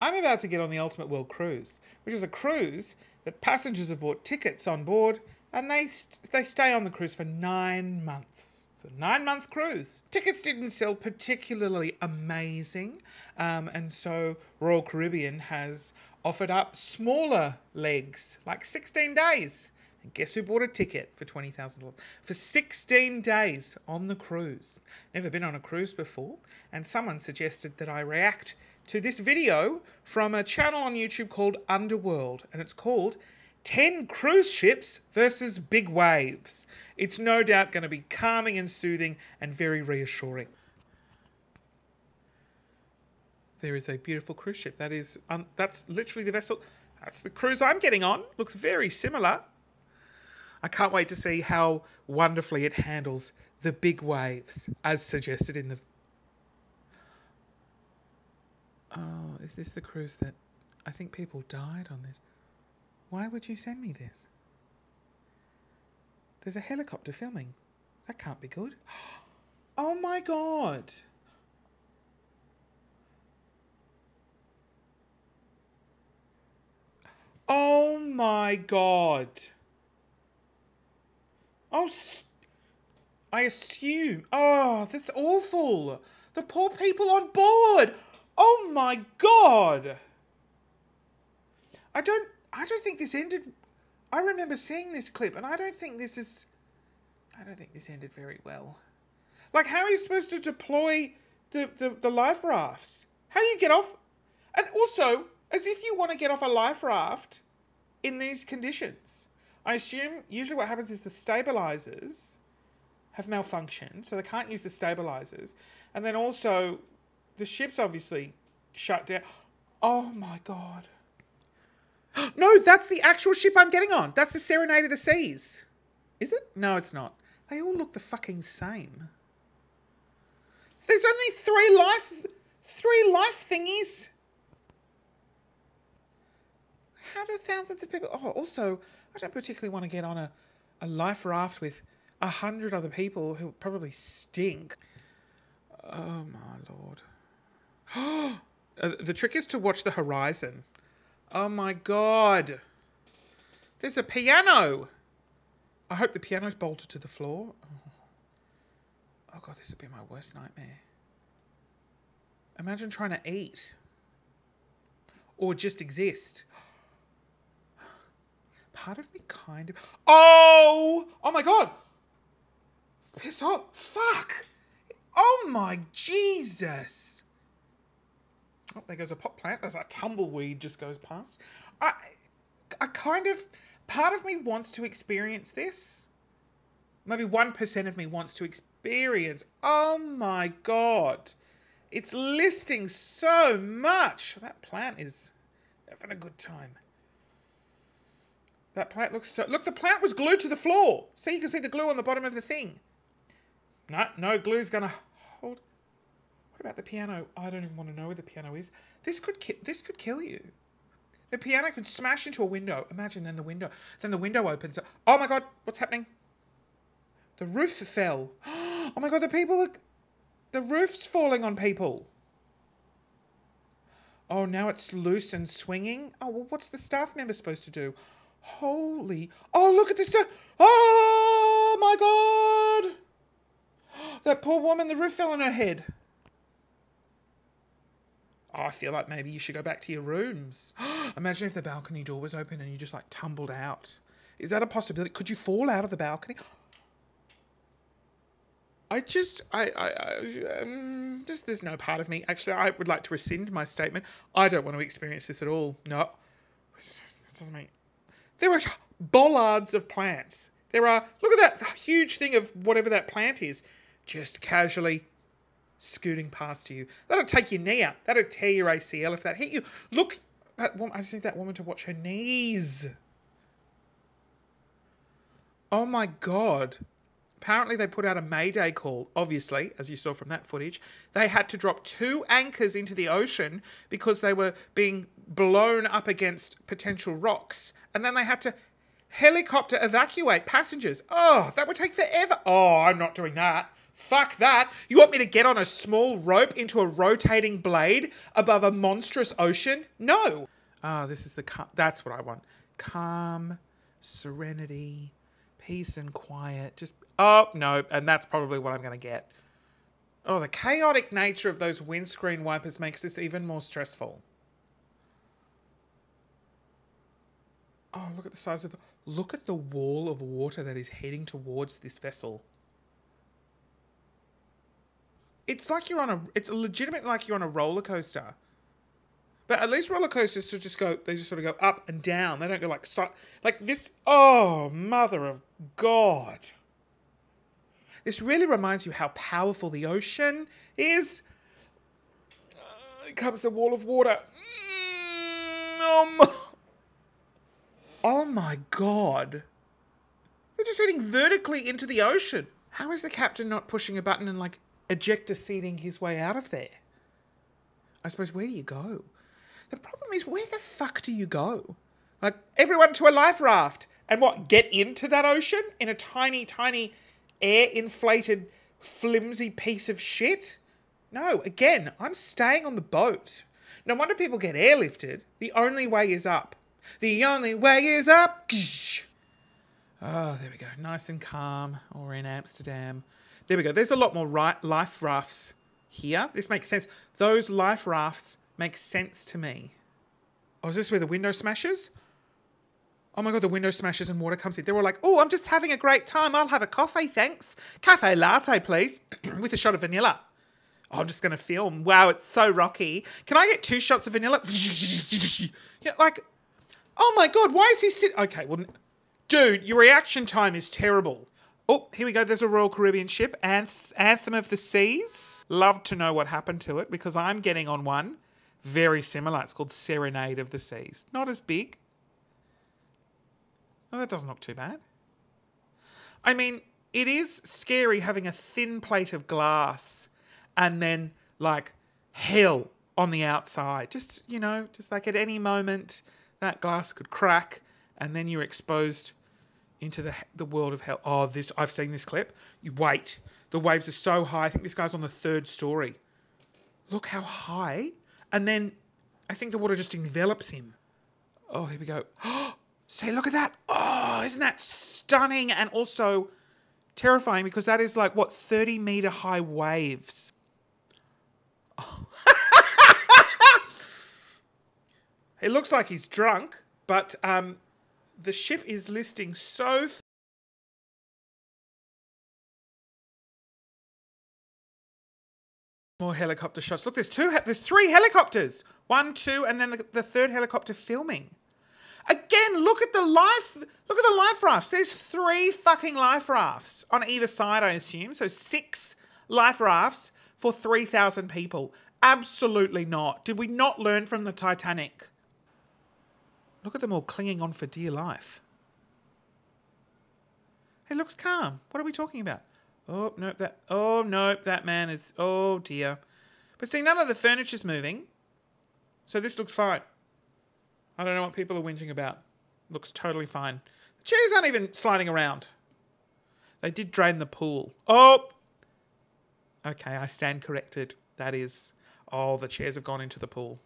I'm about to get on the Ultimate World Cruise, which is a cruise that passengers have bought tickets on board and they stay on the cruise for 9 months. It's a 9-month cruise. Tickets didn't sell particularly amazing, and so Royal Caribbean has offered up smaller legs, like 16 days. And guess who bought a ticket for $20,000? For 16 days on the cruise. Never been on a cruise before, and someone suggested that I react to this video from a channel on YouTube called Underworld, and it's called 10 Cruise Ships versus Big Waves. It's no doubt going to be calming and soothing and very reassuring. There is a beautiful cruise ship. That is, that's literally the vessel. That's the cruise I'm getting on. Looks very similar. I can't wait to see how wonderfully it handles the big waves, as suggested in the... Oh, is this the cruise that... I think people died on this. Why would you send me this? There's a helicopter filming. That can't be good. Oh my God. Oh my God. Oh, I assume. Oh, that's awful. The poor people on board. Oh my God. I don't think this ended. I remember seeing this clip, and I don't think this ended very well. Like, how are you supposed to deploy the life rafts? How do you get off? And also, as if you want to get off a life raft in these conditions. I assume usually what happens is the stabilizers have malfunctioned, so they can't use the stabilizers. And then also, the ship's obviously shut down. Oh my God. No, that's the actual ship I'm getting on. That's the Serenade of the Seas. Is it? No, it's not. They all look the fucking same. There's only three life thingies. How do thousands of people... Oh, also, I don't particularly want to get on a life raft with 100 other people who probably stink. Oh, my Lord. The trick is to watch the horizon. Oh my God. There's a piano. I hope the piano's bolted to the floor. Oh, oh God, this would be my worst nightmare. Imagine trying to eat. Or just exist. Part of me kind of... Oh! Oh my God. Piss off. Fuck. Oh my Jesus. Oh, there goes a pot plant. There's a tumbleweed just goes past. I kind of... Part of me wants to experience this. Maybe 1% of me wants to experience. Oh, my God. It's listing so much. That plant is having a good time. That plant looks so... Look, the plant was glued to the floor. See, you can see the glue on the bottom of the thing. No glue's going to hold... What about the piano? I don't even want to know where the piano is. This could kill you. The piano could smash into a window. Imagine then the window opens up. Oh my God, what's happening? The roof fell. Oh my God, the roof's falling on people. Oh, now it's loose and swinging. Oh, well, what's the staff member supposed to do? Holy, oh, look at this. Oh my God. That poor woman, the roof fell on her head. Oh, I feel like maybe you should go back to your rooms. Imagine if the balcony door was open and you just like tumbled out. Is that a possibility? Could you fall out of the balcony? There's no part of me. Actually, I would like to rescind my statement. I don't want to experience this at all. No, it doesn't make... There are bollards of plants. There are, look at that huge thing of whatever that plant is. Just casually scooting past you. That'll take your knee out. That'll tear your ACL if that hit you. Look, that woman, I just need that woman to watch her knees. Oh my God. Apparently they put out a Mayday call. Obviously, as you saw from that footage, they had to drop 2 anchors into the ocean because they were being blown up against potential rocks. And then they had to helicopter evacuate passengers. Oh, that would take forever. Oh, I'm not doing that. Fuck that. You want me to get on a small rope into a rotating blade above a monstrous ocean? No. Ah, oh, this is the calm. That's what I want. Calm, serenity, peace and quiet. Just, oh, no. And that's probably what I'm going to get. Oh, the chaotic nature of those windscreen wipers makes this even more stressful. Oh, look at the size of the... Look at the wall of water that is heading towards this vessel. It's like you're on a... It's legitimately like you're on a roller coaster. But at least roller coasters just go... They just sort of go up and down. They don't go like... So, like this... Oh, mother of God. This really reminds you how powerful the ocean is. Comes the wall of water. Oh my God. They're just heading vertically into the ocean. How is the captain not pushing a button and like ejector seating his way out of there? I suppose, where do you go? The problem is, where the fuck do you go? Like, everyone to a life raft. And what, get into that ocean in a tiny, tiny... air-inflated, flimsy piece of shit? No, again, I'm staying on the boat. No wonder people get airlifted. The only way is up. The only way is up! Oh, there we go. Nice and calm. Or in Amsterdam. There we go. There's a lot more life rafts here. This makes sense. Those life rafts make sense to me. Oh, is this where the window smashes? Oh my God, the window smashes and water comes in. They're all like, oh, I'm just having a great time. I'll have a coffee, thanks. Cafe latte, please. With a shot of vanilla. Oh, I'm just going to film. Wow, it's so rocky. Can I get 2 shots of vanilla? Yeah, like, oh my God, why is he sitting? Okay, well, dude, your reaction time is terrible. Oh, here we go. There's a Royal Caribbean ship. Anthem of the Seas. Love to know what happened to it because I'm getting on one very similar. It's called Serenade of the Seas. Not as big. Oh, that doesn't look too bad. I mean, it is scary having a thin plate of glass and then, like, hell on the outside. Just, you know, just like at any moment that glass could crack and then you're exposed into the world of hell. Oh, this, I've seen this clip. You wait. The waves are so high. I think this guy's on the 3rd story. Look how high. And then I think the water just envelops him. Oh, here we go. Oh! Say, look at that. Oh, isn't that stunning and also terrifying because that is like, what, 30-meter high waves. Oh. It looks like he's drunk, but the ship is listing so... More helicopter shots. Look, there's 3 helicopters. 1, 2, and then the 3rd helicopter filming. Again, look at the life rafts. There's 3 fucking life rafts on either side, I assume. So 6 life rafts for 3,000 people. Absolutely not. Did we not learn from the Titanic? Look at them all clinging on for dear life. It looks calm. What are we talking about? Oh, nope, that man is, oh dear. But see, none of the furniture's moving. So this looks fine. I don't know what people are whinging about. Looks totally fine. The chairs aren't even sliding around. They did drain the pool. Oh! Okay, I stand corrected. That is... Oh, the chairs have gone into the pool.